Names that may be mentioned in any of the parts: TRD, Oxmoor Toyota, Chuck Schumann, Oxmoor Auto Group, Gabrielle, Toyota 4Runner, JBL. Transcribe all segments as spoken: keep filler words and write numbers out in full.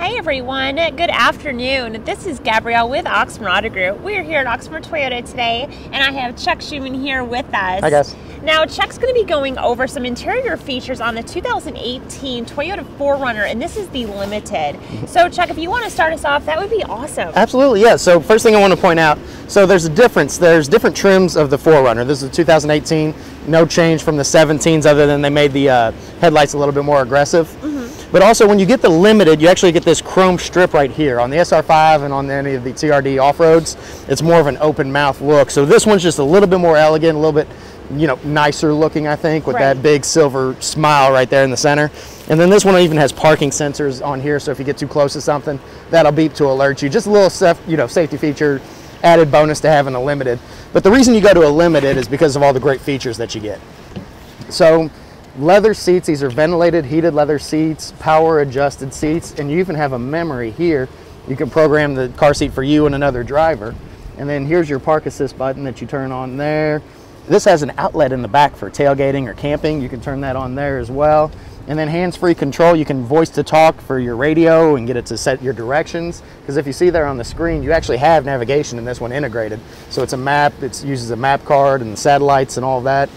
Hey everyone, good afternoon. This is Gabrielle with Oxmoor Auto Group. We're here at Oxmoor Toyota today, and I have Chuck Schumann here with us. Hi guys. Now Chuck's going to be going over some interior features on the two thousand eighteen Toyota four runner, and this is the Limited. So Chuck, if you want to start us off, that would be awesome. Absolutely, yeah. So first thing I want to point out, so there's a difference. There's different trims of the four runner. This is the two thousand eighteen, no change from the seventeens other than they made the uh, headlights a little bit more aggressive. Mm-hmm. But also when you get the Limited, you actually get this chrome strip right here. On the S R five and on any of the T R D off-roads, it's more of an open mouth look. So this one's just a little bit more elegant, a little bit, you know, nicer looking, I think, with right. that big silver smile right there in the center. And then this one even has parking sensors on here, so if you get too close to something, that'll beep to alert you. Just a little, you know, safety feature, added bonus to having a Limited. But the reason you go to a Limited is because of all the great features that you get. So leather seats, these are ventilated, heated leather seats, power adjusted seats, and you even have a memory here. You can program the car seat for you and another driver. And then here's your park assist button that you turn on there. This has an outlet in the back for tailgating or camping. You can turn that on there as well. And then hands-free control, you can voice to talk for your radio and get it to set your directions. Because if you see there on the screen, you actually have navigation in this one integrated. So it's a map, it uses a map card and satellites and all that.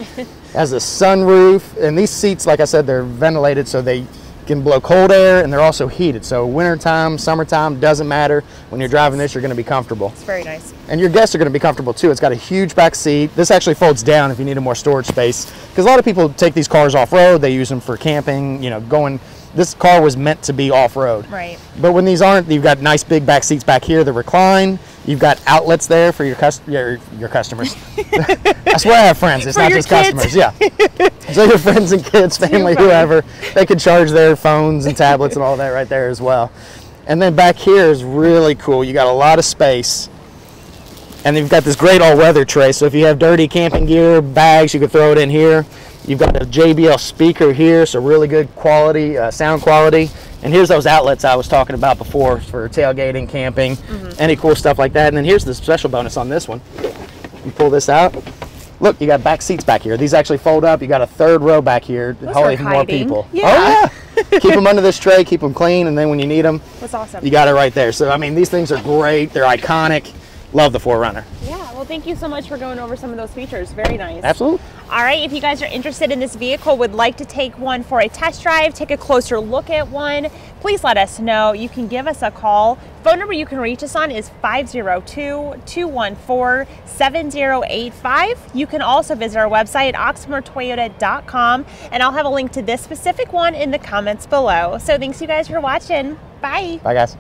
Has a sunroof, and these seats, like I said, they're ventilated so they can blow cold air, and they're also heated. So wintertime, summertime, doesn't matter. When you're driving this, you're gonna be comfortable. It's very nice. And your guests are gonna be comfortable too. It's got a huge back seat. This actually folds down if you need a more storage space. Because a lot of people take these cars off-road, they use them for camping, you know, going. This car was meant to be off-road. Right. But when these aren't, you've got nice big back seats back here, the recline. You've got outlets there for your cust your, your customers. I swear I have friends, it's for not just kids. Customers. Yeah. So your friends and kids, family, whoever, they can charge their phones and tablets and all that right there as well. And then back here is really cool. You got a lot of space. And then you've got this great all-weather tray. So if you have dirty camping gear, bags, you can throw it in here. You've got a J B L speaker here, so really good quality, uh, sound quality. And here's those outlets I was talking about before for tailgating, camping, mm-hmm. any cool stuff like that. And then here's the special bonus on this one. You pull this out. Look, you got back seats back here. These actually fold up. You got a third row back here to hold even more people. Yeah. Oh, yeah. Keep them under this tray, keep them clean, and then when you need them, that's awesome. You got it right there. So, I mean, these things are great. They're iconic. Love the four runner. Yeah, well, thank you so much for going over some of those features. Very nice. Absolutely. All right, if you guys are interested in this vehicle, would like to take one for a test drive, take a closer look at one, please let us know. You can give us a call. Phone number you can reach us on is five oh two, two one four, seven oh eight five. You can also visit our website at oxmoor toyota dot com, and I'll have a link to this specific one in the comments below. So thanks you guys for watching. Bye. Bye, guys.